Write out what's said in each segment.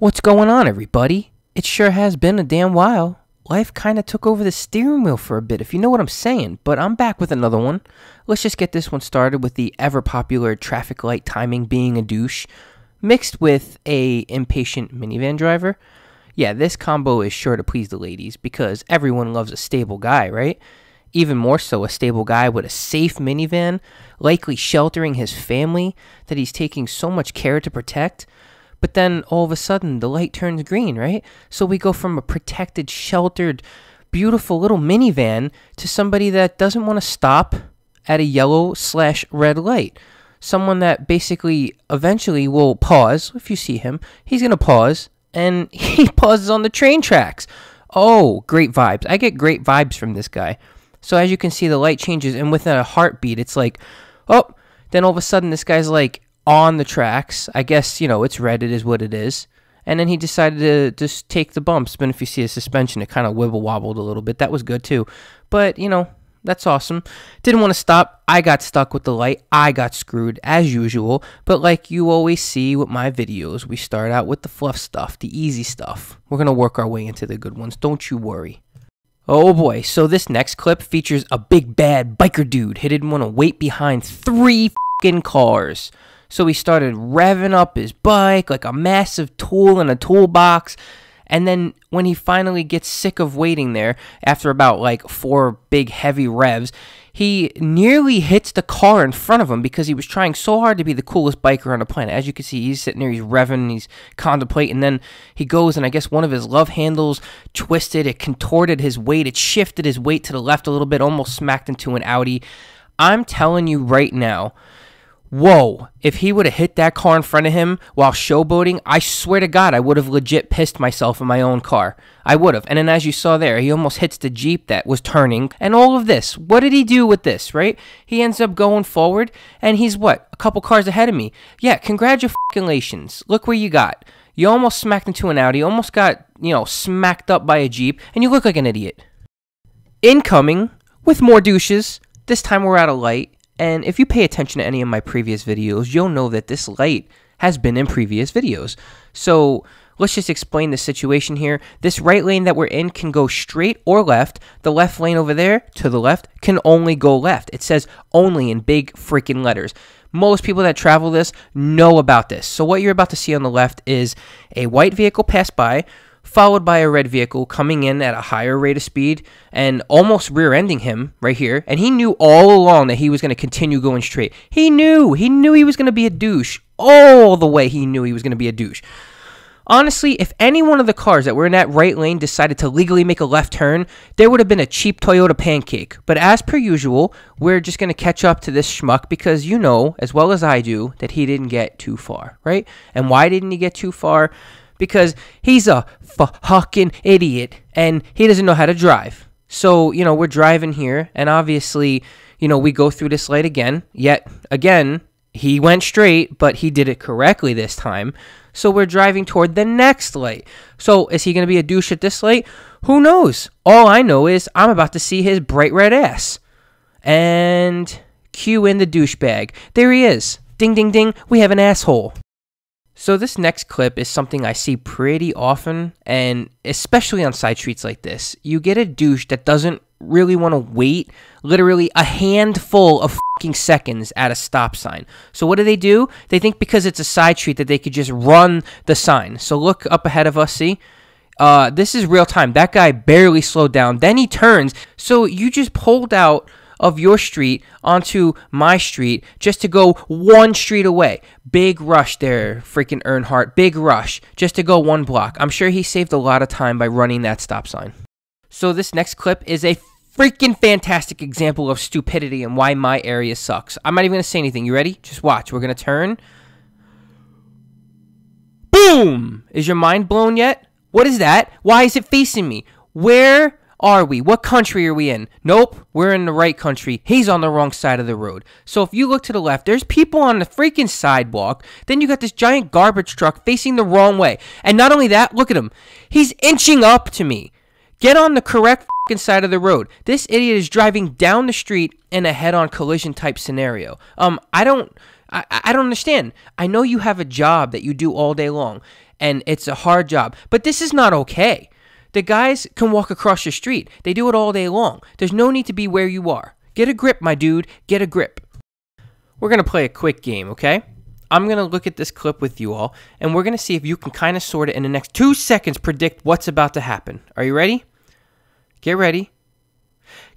What's going on, everybody? It sure has been a damn while. Life kind of took over the steering wheel for a bit, if you know what I'm saying, but I'm back with another one. Let's just get this one started with the ever-popular traffic light timing being a douche, mixed with a impatient minivan driver. Yeah, this combo is sure to please the ladies, because everyone loves a stable guy, right? Even more so a stable guy with a safe minivan, likely sheltering his family that he's taking so much care to protect. But then all of a sudden the light turns green, right? So we go from a protected, sheltered, beautiful little minivan to somebody that doesn't want to stop at a yellow/red light. Someone that basically eventually will pause. If you see him, he's going to pause, and he pauses on the train tracks. Oh, great vibes. I get great vibes from this guy. So as you can see, the light changes, and within a heartbeat, it's like, oh, then all of a sudden this guy's like, on the tracks. I guess, you know, it's red, it is what it is. And then he decided to just take the bumps. But if you see his suspension, it kind of wibble-wobbled a little bit. That was good too. But, you know, that's awesome. Didn't want to stop. I got stuck with the light. I got screwed as usual. But like you always see with my videos, we start out with the fluff stuff, the easy stuff. We're going to work our way into the good ones. Don't you worry. Oh boy, so this next clip features a big bad biker dude who didn't want to wait behind three f***ing cars. So he started revving up his bike like a massive tool in a toolbox. And then when he finally gets sick of waiting there, after about like four big heavy revs, he nearly hits the car in front of him because he was trying so hard to be the coolest biker on the planet. As you can see, he's sitting there, he's revving, he's contemplating, and then he goes and I guess one of his love handles twisted, it contorted his weight, it shifted his weight to the left a little bit, almost smacked into an Audi. I'm telling you right now, whoa, if he would have hit that car in front of him while showboating, I swear to God, I would have legit pissed myself in my own car. I would have. And then as you saw there, he almost hits the Jeep that was turning. And all of this, what did he do with this, right? He ends up going forward, and he's what? A couple cars ahead of me. Yeah, congratulations. Look where you got. You almost smacked into an Audi, almost got, you know, smacked up by a Jeep, and you look like an idiot. Incoming with more douches. This time we're out of light. And if you pay attention to any of my previous videos, you'll know that this light has been in previous videos. So let's just explain the situation here. This right lane that we're in can go straight or left. The left lane over there to the left can only go left. It says only in big freaking letters. Most people that travel this know about this. So what you're about to see on the left is a white vehicle pass by, followed by a red vehicle coming in at a higher rate of speed and almost rear-ending him right here. And he knew all along that he was going to continue going straight. He knew he was going to be a douche. All the way he knew he was going to be a douche. Honestly, if any one of the cars that were in that right lane decided to legally make a left turn, there would have been a cheap Toyota pancake. But as per usual, we're just going to catch up to this schmuck because you know, as well as I do, that he didn't get too far, right? And why didn't he get too far? Because he's a fucking idiot, and he doesn't know how to drive. So, you know, we're driving here, and obviously, you know, we go through this light again. Yet, again, he went straight, but he did it correctly this time. So we're driving toward the next light. So is he going to be a douche at this light? Who knows? All I know is I'm about to see his bright red ass. And cue in the douchebag. There he is. Ding, ding, ding. We have an asshole. So this next clip is something I see pretty often, and especially on side streets like this. You get a douche that doesn't really want to wait literally a handful of fucking seconds at a stop sign. So what do? They think because it's a side street that they could just run the sign. So look up ahead of us, see? This is real time. That guy barely slowed down. Then he turns. So you just pulled out of your street onto my street just to go one street away. Big rush there, freaking Earnhardt. Big rush just to go one block. I'm sure he saved a lot of time by running that stop sign. So this next clip is a freaking fantastic example of stupidity and why my area sucks. I'm not even going to say anything. You ready? Just watch. We're going to turn. Boom! Is your mind blown yet? What is that? Why is it facing me? Where are we? What country are we in? Nope, we're in the right country. He's on the wrong side of the road. So if you look to the left, there's people on the freaking sidewalk. Then you got this giant garbage truck facing the wrong way. And not only that, look at him. He's inching up to me. Get on the correct freaking side of the road. This idiot is driving down the street in a head-on collision type scenario. I don't understand. I know you have a job that you do all day long. and it's a hard job. But this is not okay. The guys can walk across your street. They do it all day long. There's no need to be where you are. Get a grip, my dude. Get a grip. We're going to play a quick game, okay? I'm going to look at this clip with you all, and we're going to see if you can kind of sort it in the next 2 seconds predict what's about to happen. Are you ready? Get ready.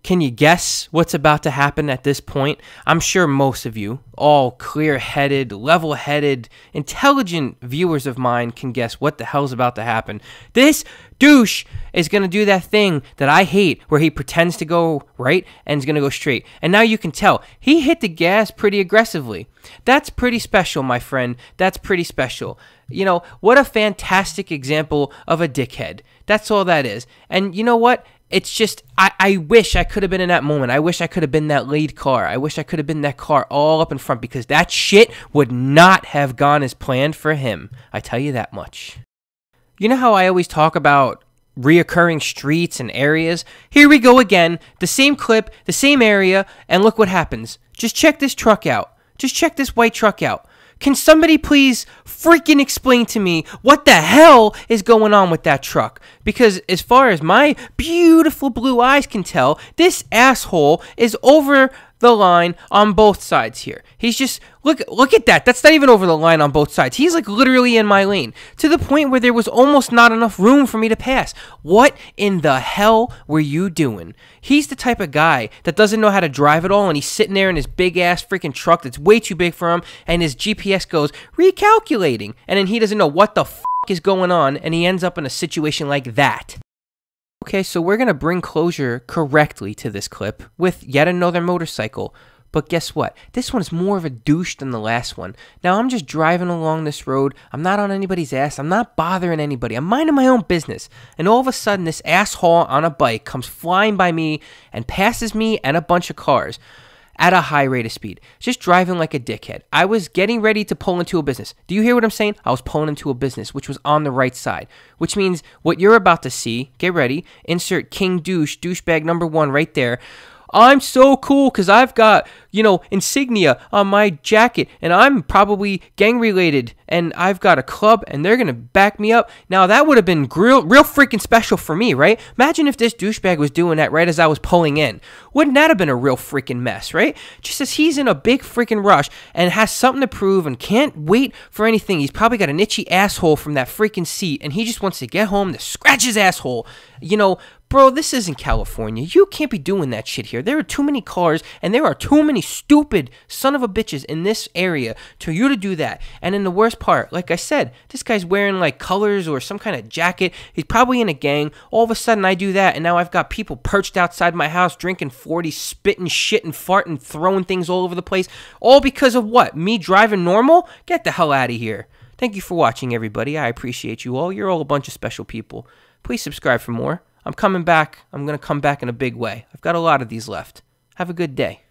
Can you guess what's about to happen at this point? I'm sure most of you, all clear-headed, level-headed, intelligent viewers of mine can guess what the hell's about to happen. This douche is going to do that thing that I hate where he pretends to go right and is going to go straight. And now you can tell. He hit the gas pretty aggressively. That's pretty special, my friend. That's pretty special. You know, what a fantastic example of a dickhead. That's all that is. And you know what? It's just, I wish I could have been in that moment. I wish I could have been that lead car. I wish I could have been that car all up in front, because that shit would not have gone as planned for him. I tell you that much. You know how I always talk about reoccurring streets and areas? Here we go again. The same clip, the same area, and look what happens. Just check this truck out. Just check this white truck out. Can somebody please freaking explain to me what the hell is going on with that truck? Because as far as my beautiful blue eyes can tell, this asshole is over the line on both sides here. He's just, look at that. That's not even over the line on both sides. He's like literally in my lane to the point where there was almost not enough room for me to pass. What in the hell were you doing? He's the type of guy that doesn't know how to drive at all, and he's sitting there in his big ass freaking truck that's way too big for him, and his GPS goes recalculating, and then he doesn't know what the f*** is going on, and he ends up in a situation like that. Okay, so we're going to bring closure correctly to this clip with yet another motorcycle. But guess what? This one's more of a douche than the last one. Now, I'm just driving along this road. I'm not on anybody's ass. I'm not bothering anybody. I'm minding my own business. And all of a sudden, this asshole on a bike comes flying by me and passes me and a bunch of cars at a high rate of speed. Just driving like a dickhead. I was getting ready to pull into a business. Do you hear what I'm saying? I was pulling into a business, which was on the right side. Which means what you're about to see, get ready, insert King Douche, douchebag number one right there. I'm so cool because I've got, you know, insignia on my jacket, and I'm probably gang related, and I've got a club, and they're going to back me up. Now, that would have been real freaking special for me, right? Imagine if this douchebag was doing that right as I was pulling in. Wouldn't that have been a real freaking mess, right? Just as he's in a big freaking rush and has something to prove and can't wait for anything. He's probably got an itchy asshole from that freaking seat, and he just wants to get home to scratch his asshole. You know, bro, this isn't California. You can't be doing that shit here. There are too many cars, and there are too many stupid son of a bitches in this area for you to do that. And in the worst part, like I said, this guy's wearing like colors or some kind of jacket. He's probably in a gang. All of a sudden, I do that, and now I've got people perched outside my house, drinking 40, spitting shit and farting, throwing things all over the place. All because of what? Me driving normal? Get the hell out of here. Thank you for watching, everybody. I appreciate you all. You're all a bunch of special people. Please subscribe for more. I'm coming back. I'm going to come back in a big way. I've got a lot of these left. Have a good day.